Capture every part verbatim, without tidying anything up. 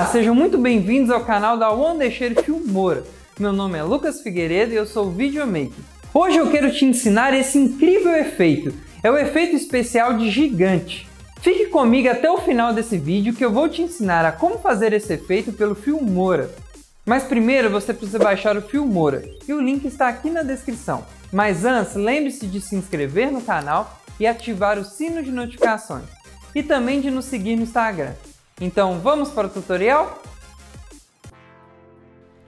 Olá, sejam muito bem-vindos ao canal da Wondershare Filmora. Meu nome é Lucas Figueiredo e eu sou videomaker. Hoje eu quero te ensinar esse incrível efeito. É o efeito especial de gigante. Fique comigo até o final desse vídeo que eu vou te ensinar a como fazer esse efeito pelo Filmora. Mas primeiro você precisa baixar o Filmora e o link está aqui na descrição. Mas antes, lembre-se de se inscrever no canal e ativar o sino de notificações. E também de nos seguir no Instagram. Então vamos para o tutorial?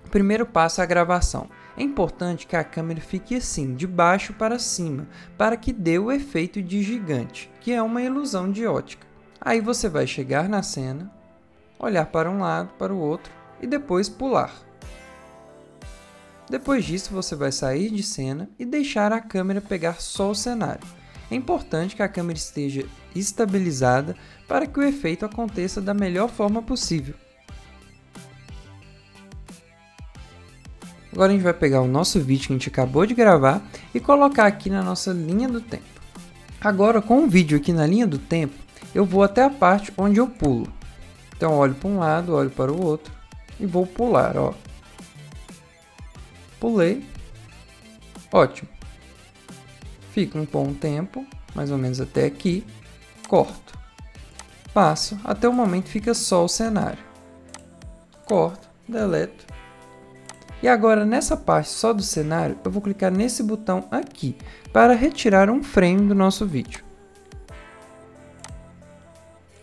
O primeiro passo é a gravação. É importante que a câmera fique assim, de baixo para cima, para que dê o efeito de gigante, que é uma ilusão de ótica. Aí você vai chegar na cena, olhar para um lado, para o outro e depois pular. Depois disso você vai sair de cena e deixar a câmera pegar só o cenário. É importante que a câmera esteja estabilizada para que o efeito aconteça da melhor forma possível. Agora a gente vai pegar o nosso vídeo que a gente acabou de gravar e colocar aqui na nossa linha do tempo. Agora, com o vídeo aqui na linha do tempo, eu vou até a parte onde eu pulo. Então olho para um lado, olho para o outro e vou pular, ó. Pulei. Ótimo. Fico um bom tempo, mais ou menos até aqui, corto, passo, até o momento fica só o cenário, corto, deleto, e agora nessa parte só do cenário eu vou clicar nesse botão aqui para retirar um frame do nosso vídeo.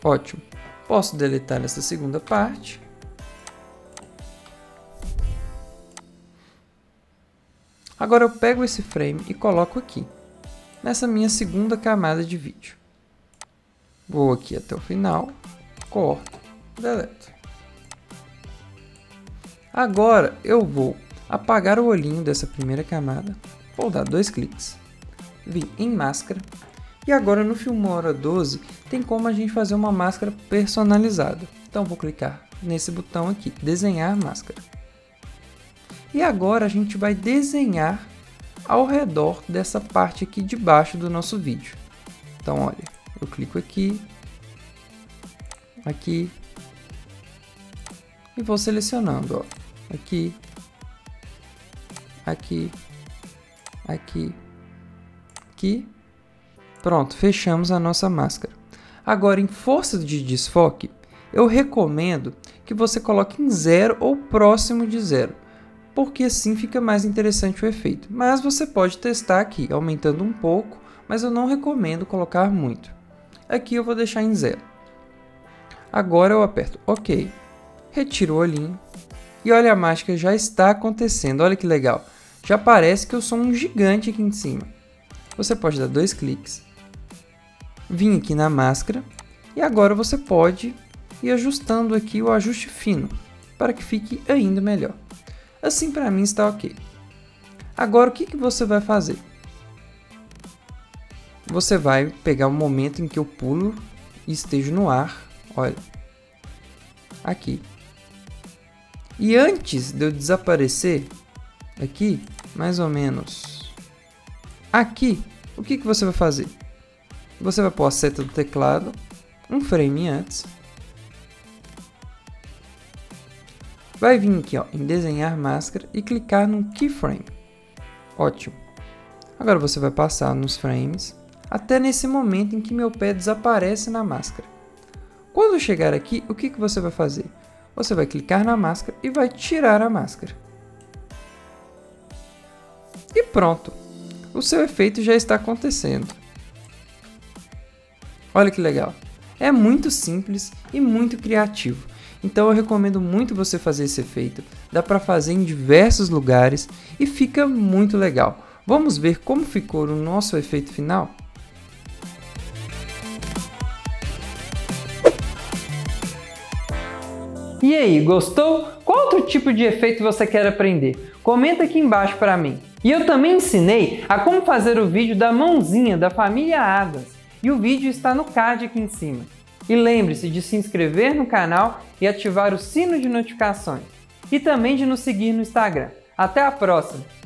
Ótimo, posso deletar essa segunda parte. Agora eu pego esse frame e coloco aqui, nessa minha segunda camada de vídeo. Vou aqui até o final, corto, deleto. Agora eu vou apagar o olhinho dessa primeira camada, vou dar dois cliques, vim em máscara, e agora no Filmora doze tem como a gente fazer uma máscara personalizada. Então vou clicar nesse botão aqui, desenhar máscara. E agora a gente vai desenhar ao redor dessa parte aqui de baixo do nosso vídeo. Então olha, eu clico aqui, aqui e vou selecionando, ó, aqui, aqui, aqui, aqui. Pronto, fechamos a nossa máscara. Agora, em força de desfoque, eu recomendo que você coloque em zero ou próximo de zero, porque assim fica mais interessante o efeito, mas você pode testar aqui, aumentando um pouco, mas eu não recomendo colocar muito. Aqui eu vou deixar em zero. Agora eu aperto OK, retiro o olhinho, e olha, a mágica já está acontecendo, olha que legal, já parece que eu sou um gigante aqui em cima. Você pode dar dois cliques, vim aqui na máscara, e agora você pode ir ajustando aqui o ajuste fino, para que fique ainda melhor. Assim para mim está ok. Agora o que que você vai fazer? Você vai pegar o momento em que eu pulo e esteja no ar, olha, aqui. E antes de eu desaparecer, aqui, mais ou menos, aqui, o que que você vai fazer? Você vai pôr a seta do teclado, um frame antes. Vai vir aqui, ó, em desenhar máscara e clicar no keyframe. Ótimo. Agora você vai passar nos frames até nesse momento em que meu pé desaparece na máscara. Quando chegar aqui, o que que você vai fazer? Você vai clicar na máscara e vai tirar a máscara. E pronto. O seu efeito já está acontecendo. Olha que legal. É muito simples e muito criativo. Então eu recomendo muito você fazer esse efeito, dá para fazer em diversos lugares e fica muito legal. Vamos ver como ficou o nosso efeito final? E aí, gostou? Qual outro tipo de efeito você quer aprender? Comenta aqui embaixo para mim. E eu também ensinei a como fazer o vídeo da mãozinha da família Adams e o vídeo está no card aqui em cima. E lembre-se de se inscrever no canal e ativar o sino de notificações. E também de nos seguir no Instagram. Até a próxima!